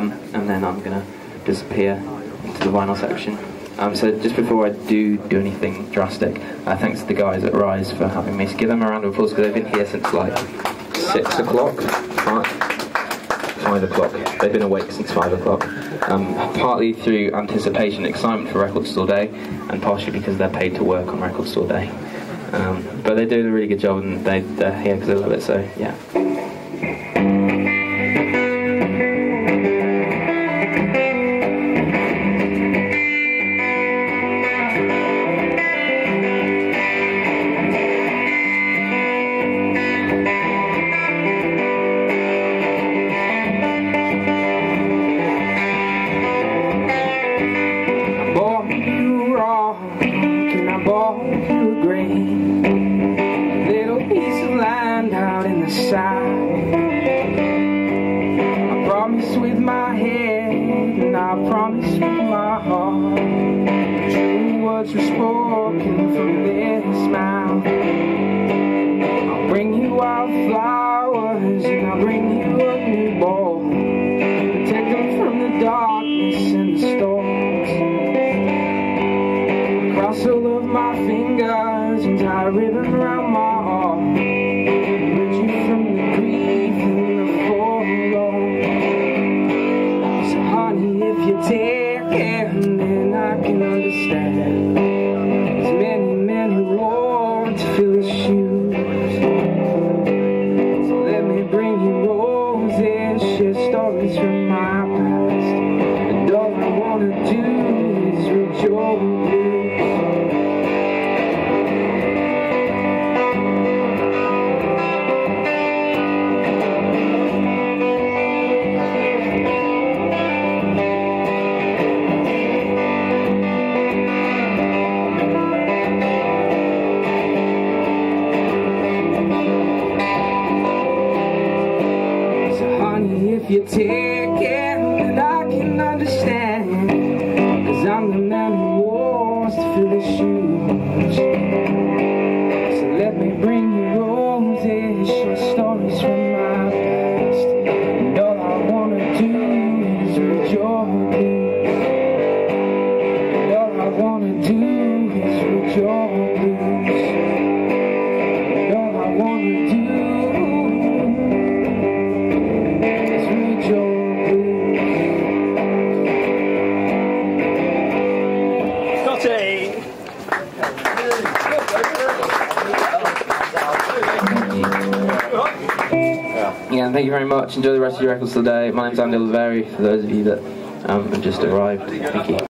and then I'm going to disappear into the vinyl section. So just before I do anything drastic, thanks to the guys at Rise for having me. So give them a round of applause, because they've been here since like 6 o'clock, 5 o'clock. They've been awake since 5 o'clock. Partly through anticipation, excitement for Record Store Day, and partially because they're paid to work on Record Store Day. But they're doing a really good job, and they're here because they love it, so yeah. I promise with my head, and I promise with my heart, true words were spoken through this mouth. I'll bring you wildflowers, and I'll bring you a new ball, protect them from the darkness and the storms. Cross all of my fingers and tie a ribbon around my heart. And then I can understand there's many men who want to fill his shoes. So let me bring you roses, share stories from my past, and all I want to do is rejoice. If you take it, then I can understand, 'cause I'm the man who wants to fill his shoes. So let me bring you roses, share stories from my past, and all I wanna do is rejoice. And all I wanna do is rejoice. And all I wanna do. Yeah, thank you very much. Enjoy the rest of your records today. My name's Andy Oliveri, for those of you that have just arrived. Thank you.